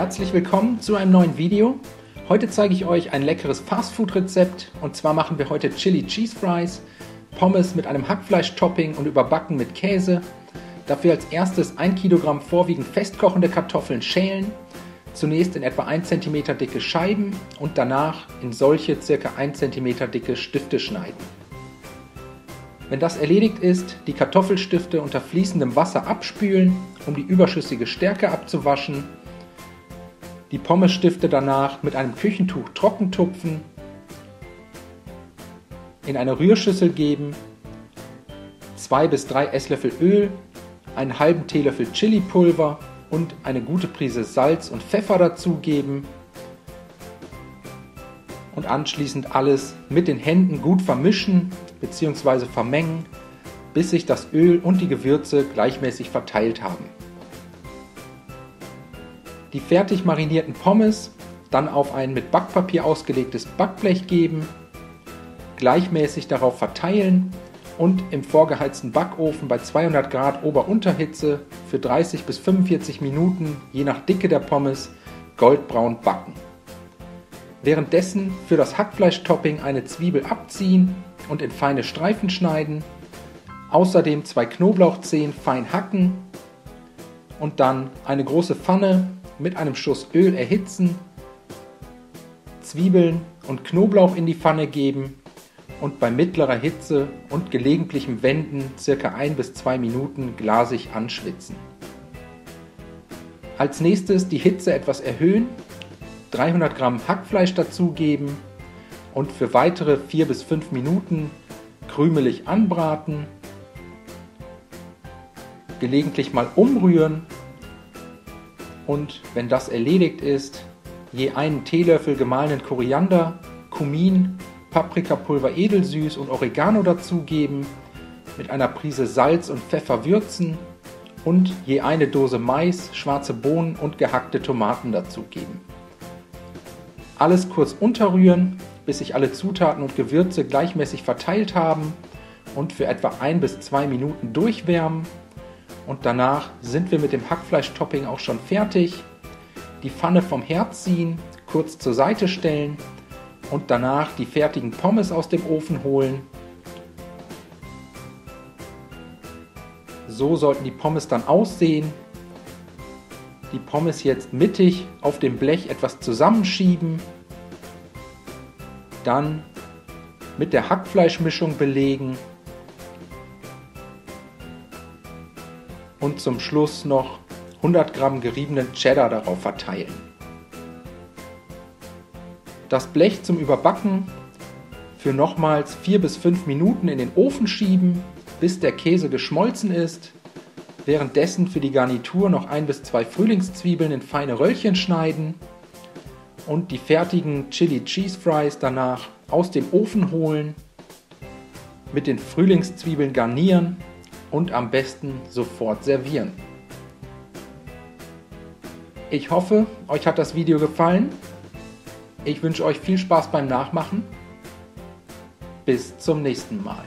Herzlich willkommen zu einem neuen Video. Heute zeige ich euch ein leckeres Fastfood-Rezept und zwar machen wir heute Chili Cheese Fries, Pommes mit einem Hackfleisch-Topping und überbacken mit Käse. Dafür als erstes 1 Kilogramm vorwiegend festkochende Kartoffeln schälen, zunächst in etwa 1 cm dicke Scheiben und danach in solche ca. 1 cm dicke Stifte schneiden. Wenn das erledigt ist, die Kartoffelstifte unter fließendem Wasser abspülen, um die überschüssige Stärke abzuwaschen. Die Pommesstifte danach mit einem Küchentuch trocken tupfen, in eine Rührschüssel geben, 2 bis 3 Esslöffel Öl, einen halben Teelöffel Chilipulver und eine gute Prise Salz und Pfeffer dazugeben und anschließend alles mit den Händen gut vermischen Beziehungsweise vermengen, bis sich das Öl und die Gewürze gleichmäßig verteilt haben. Die fertig marinierten Pommes dann auf ein mit Backpapier ausgelegtes Backblech geben, gleichmäßig darauf verteilen und im vorgeheizten Backofen bei 200 Grad Ober-Unterhitze für 30 bis 45 Minuten, je nach Dicke der Pommes, goldbraun backen. Währenddessen für das Hackfleischtopping eine Zwiebel abziehen und in feine Streifen schneiden, außerdem 2 Knoblauchzehen fein hacken und dann eine große Pfanne mit einem Schuss Öl erhitzen, Zwiebeln und Knoblauch in die Pfanne geben und bei mittlerer Hitze und gelegentlichem Wenden ca. 1 bis 2 Minuten glasig anschwitzen. Als nächstes die Hitze etwas erhöhen, 300 Gramm Hackfleisch dazugeben und für weitere 4 bis 5 Minuten krümelig anbraten, gelegentlich mal umrühren und wenn das erledigt ist, je einen Teelöffel gemahlenen Koriander, Kumin, Paprikapulver edelsüß und Oregano dazugeben, mit einer Prise Salz und Pfeffer würzen und je eine Dose Mais, schwarze Bohnen und gehackte Tomaten dazugeben. Alles kurz unterrühren, bis sich alle Zutaten und Gewürze gleichmäßig verteilt haben und für etwa 1 bis 2 Minuten durchwärmen. Und danach sind wir mit dem Hackfleischtopping auch schon fertig. Die Pfanne vom Herd ziehen, kurz zur Seite stellen und danach die fertigen Pommes aus dem Ofen holen. So sollten die Pommes dann aussehen. Die Pommes jetzt mittig auf dem Blech etwas zusammenschieben, dann mit der Hackfleischmischung belegen und zum Schluss noch 100 Gramm geriebenen Cheddar darauf verteilen. Das Blech zum Überbacken für nochmals 4 bis 5 Minuten in den Ofen schieben, bis der Käse geschmolzen ist. Währenddessen für die Garnitur noch 1 bis 2 Frühlingszwiebeln in feine Röllchen schneiden und die fertigen Chili Cheese Fries danach aus dem Ofen holen, mit den Frühlingszwiebeln garnieren und am besten sofort servieren. Ich hoffe, euch hat das Video gefallen. Ich wünsche euch viel Spaß beim Nachmachen. Bis zum nächsten Mal.